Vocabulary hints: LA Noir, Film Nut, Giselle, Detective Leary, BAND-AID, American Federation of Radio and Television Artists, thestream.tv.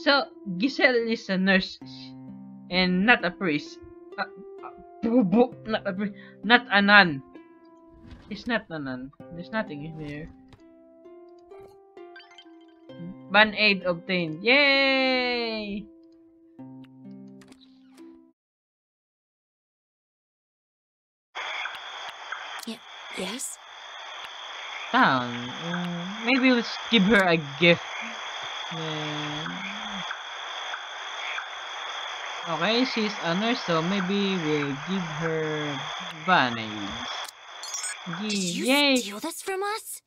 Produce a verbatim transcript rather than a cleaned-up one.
So Giselle is a nurse and not a priest. Uh, uh, not a priest. Not a nun. It's not a nun. There's nothing in there. Band-aid obtained. Yay! Yeah. Yes. Down. Uh, maybe let's give her a gift. Yeah. Okay, she's a nurse, so maybe we'll give her band-aids. Did you steal this from us?